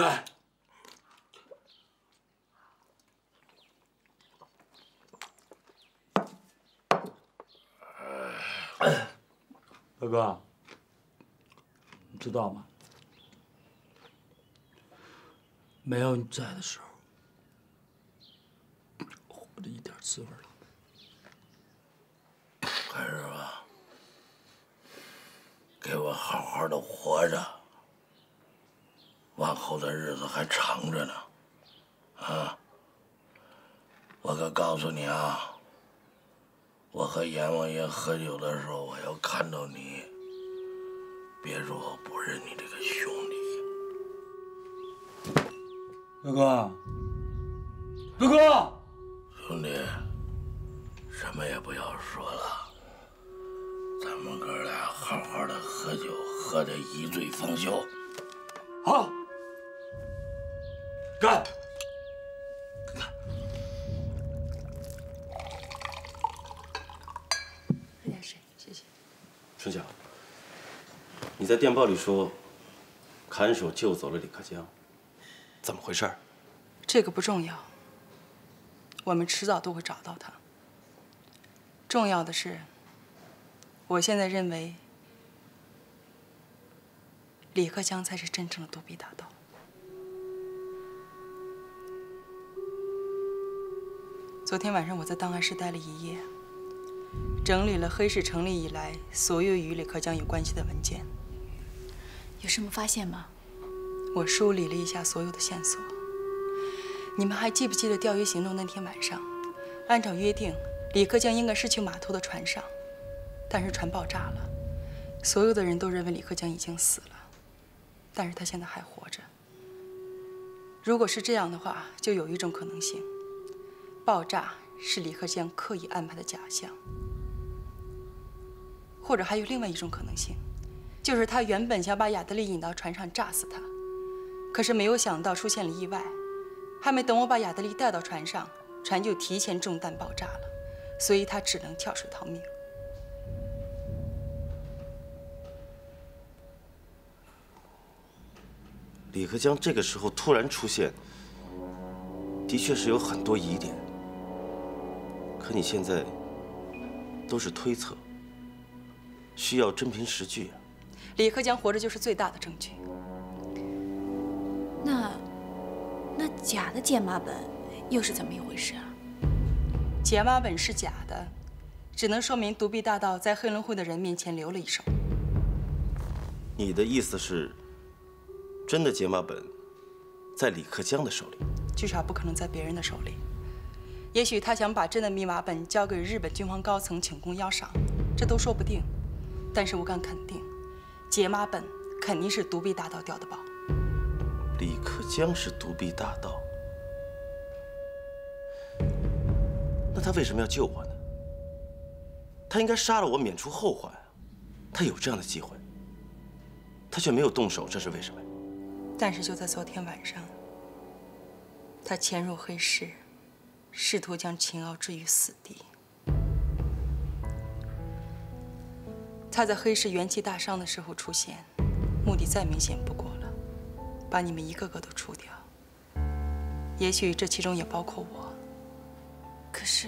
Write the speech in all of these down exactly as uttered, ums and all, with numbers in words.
对。大哥，你知道吗？没有你在的时候。 这一点滋味了，还是吧，给我好好的活着，往后的日子还长着呢，啊！我可告诉你啊，我和阎王爷喝酒的时候，我要看到你，别说我不认你这个兄弟，大哥，大哥。 兄弟，什么也不要说了，咱们哥俩好好的喝酒，喝得一醉方休。好，干！喝点水，谢谢。春晓，你在电报里说，看守救走了李克江，怎么回事？这个不重要。 我们迟早都会找到他。重要的是，我现在认为李克强才是真正的独臂大盗。昨天晚上我在档案室待了一夜，整理了黑市成立以来所有与李克强有关系的文件。有什么发现吗？我梳理了一下所有的线索。 你们还记不记得钓鱼行动那天晚上？按照约定，李克江应该是去码头的船上，但是船爆炸了，所有的人都认为李克江已经死了，但是他现在还活着。如果是这样的话，就有一种可能性，爆炸是李克江刻意安排的假象，或者还有另外一种可能性，就是他原本想把亚德利引到船上炸死他，可是没有想到出现了意外。 还没等我把亚德利带到船上，船就提前中弹爆炸了，所以他只能跳水逃命。李克江这个时候突然出现，的确是有很多疑点。可你现在都是推测，需要真凭实据啊。李克江活着就是最大的证据。那。 那假的解码本又是怎么一回事啊？解码本是假的，只能说明独臂大盗在黑龙会的人面前留了一手。你的意思是，真的解码本在李克江的手里？至少不可能在别人的手里。也许他想把真的密码本交给日本军方高层请功邀赏，这都说不定。但是我敢肯定，解码本肯定是独臂大盗掉的宝。 李克江是独臂大盗，那他为什么要救我呢？他应该杀了我，免除后患啊！他有这样的机会，他却没有动手，这是为什么？但是就在昨天晚上，他潜入黑市，试图将秦傲置于死地。他在黑市元气大伤的时候出现，目的再明显不过。 把你们一个个都除掉，也许这其中也包括我。可是，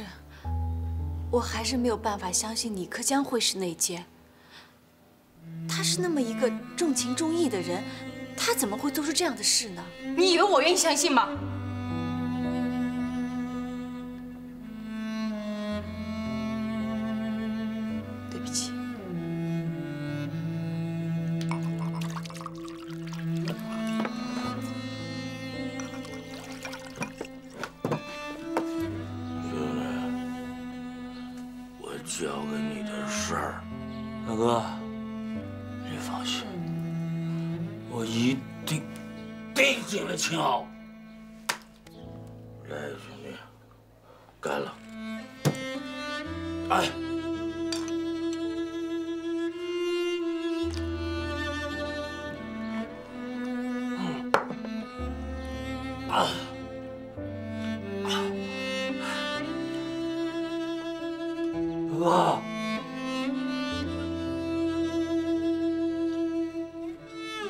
我还是没有办法相信李克江会是内奸。他是那么一个重情重义的人，他怎么会做出这样的事呢？你以为我愿意相信吗？对不起。 秦傲，来兄弟，干了！哎，嗯，啊，啊，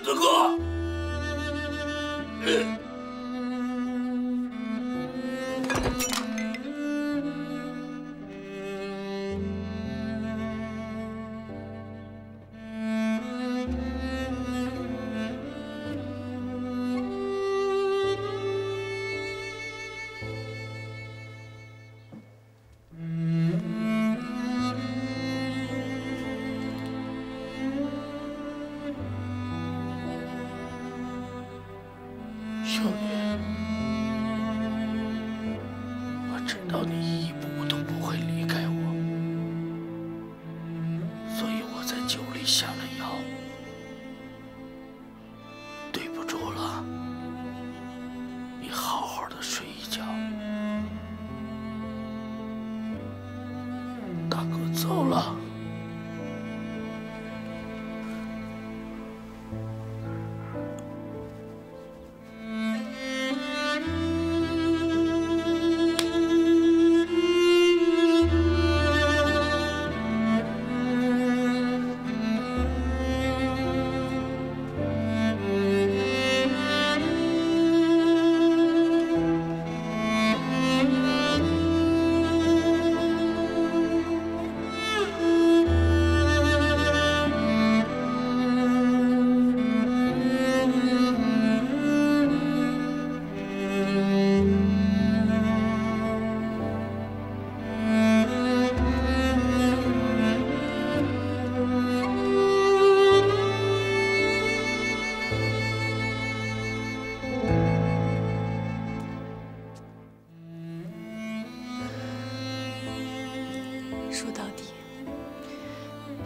大哥，大哥。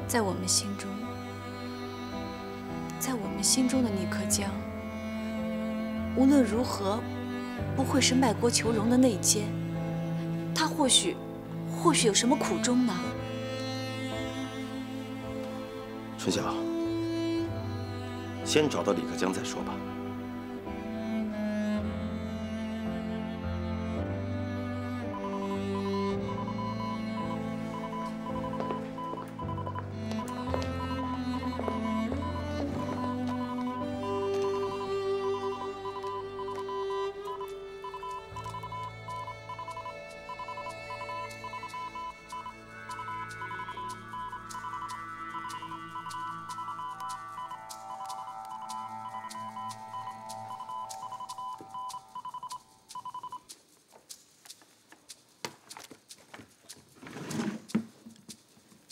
在我们心中，在我们心中的宁克江，无论如何，不会是卖国求荣的内奸。他或许，或许有什么苦衷呢？春晓，先找到李克江再说吧。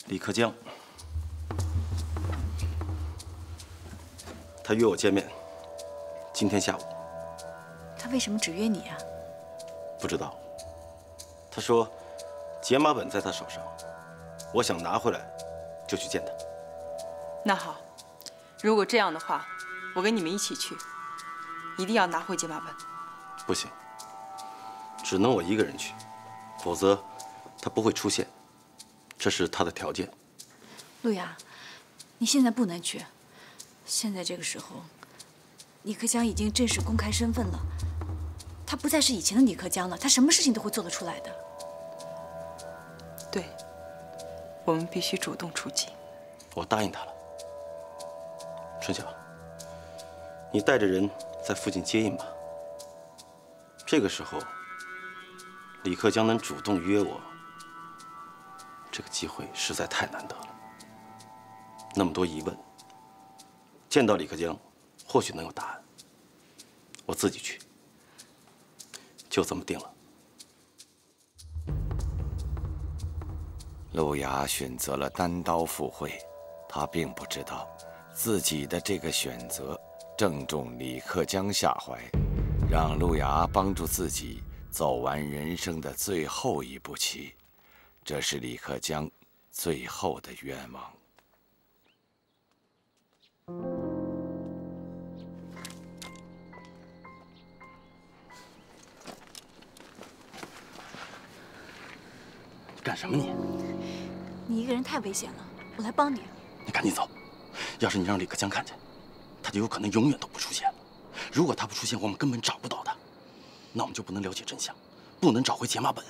李克江，他约我见面，今天下午。他为什么只约你啊？不知道。他说，解码本在他手上，我想拿回来，就去见他。那好，如果这样的话，我跟你们一起去，一定要拿回解码本。不行，只能我一个人去，否则他不会出现。 这是他的条件。陆雅，你现在不能去。现在这个时候，李克江已经正式公开身份了，他不再是以前的李克江了，他什么事情都会做得出来的。对，我们必须主动出击。我答应他了。春晓，你带着人在附近接应吧。这个时候，李克江能主动约我。 这个机会实在太难得了。那么多疑问，见到李克江，或许能有答案。我自己去，就这么定了。陆雅选择了单刀赴会，她并不知道自己的这个选择正中李克江下怀，让陆雅帮助自己走完人生的最后一步棋。 这是李克江最后的愿望。你干什么你？你一个人太危险了，我来帮你。你赶紧走，要是你让李克江看见，他就有可能永远都不出现了。如果他不出现，我们根本找不到他，那我们就不能了解真相，不能找回解码本。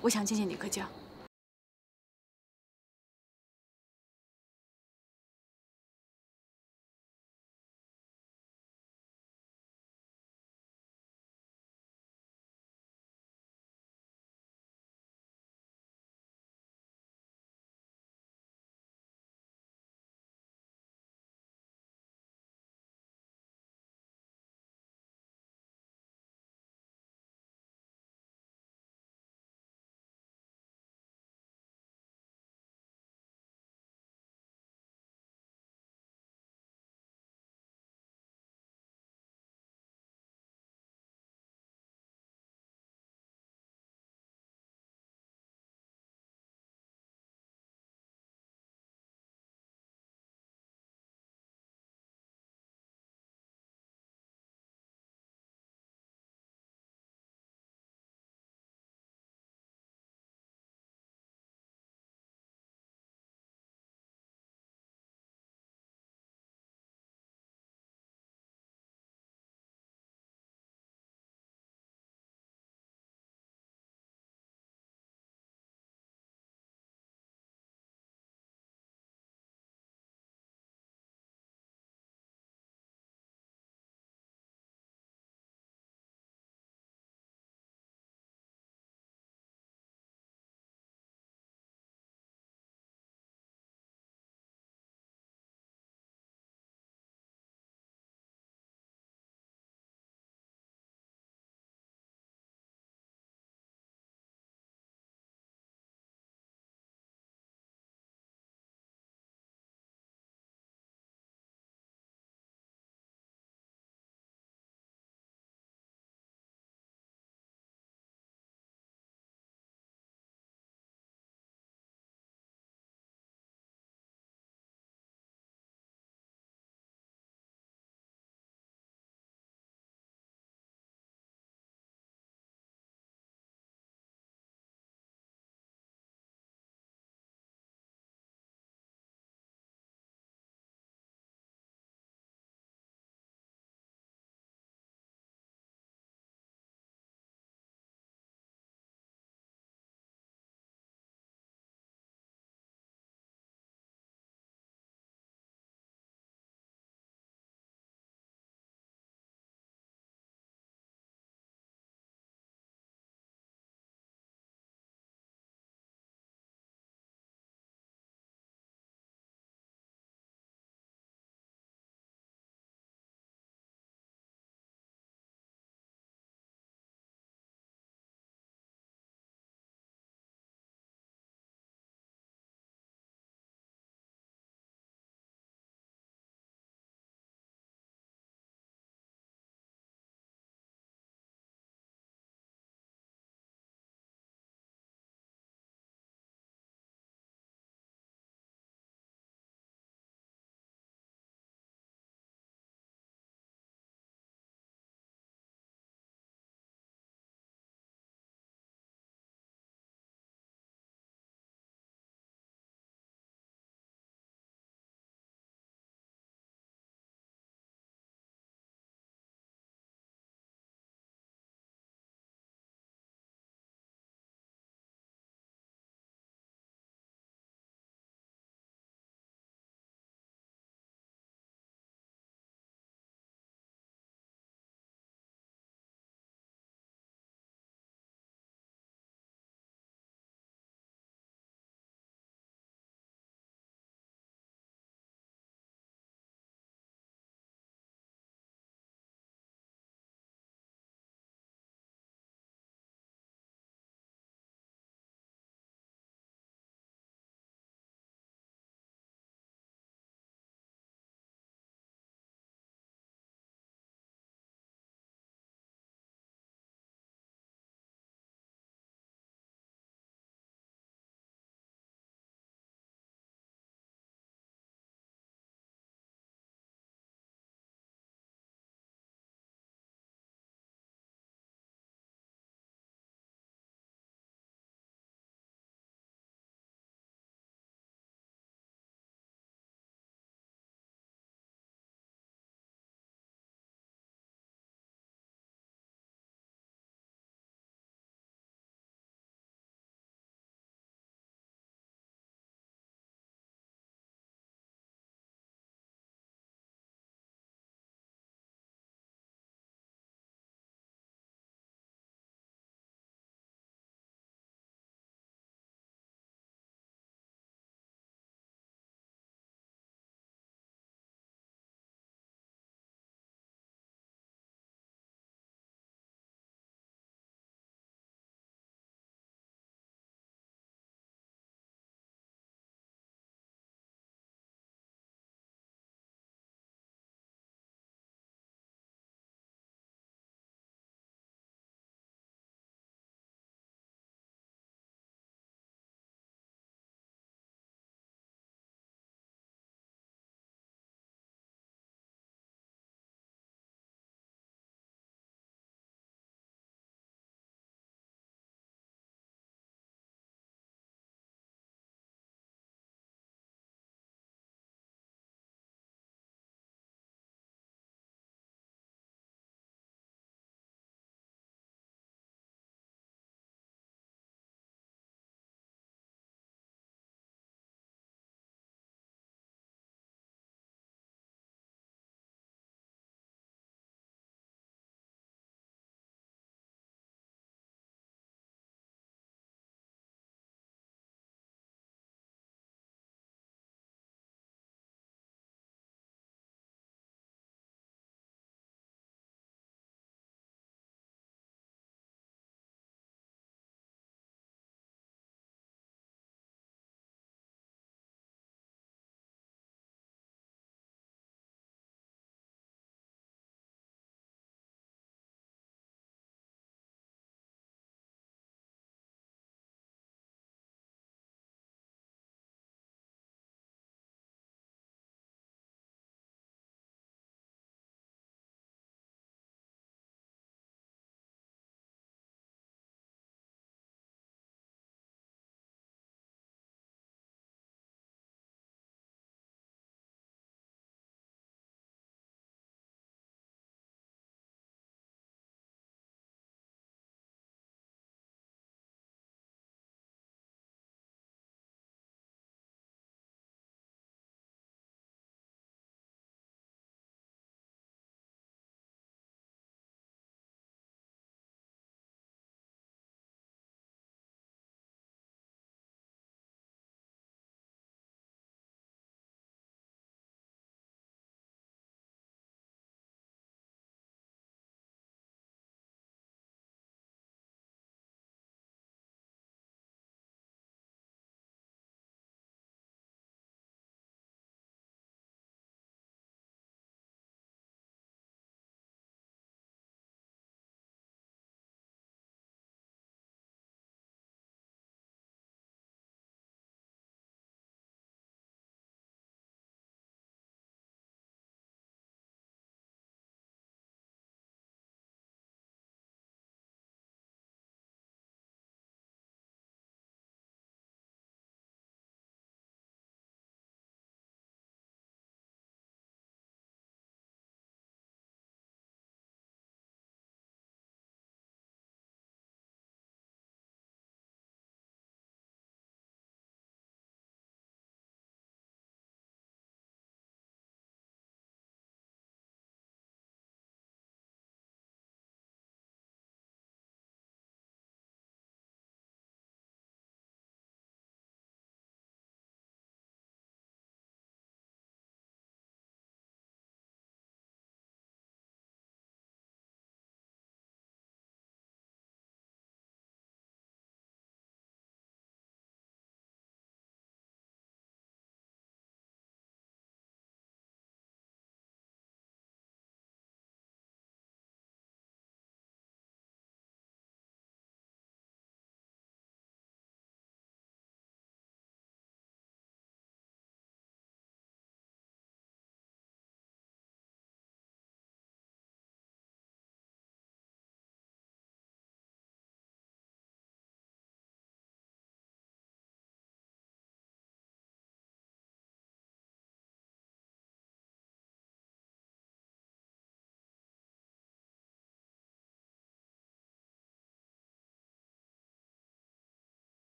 我想见见李克江。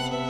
You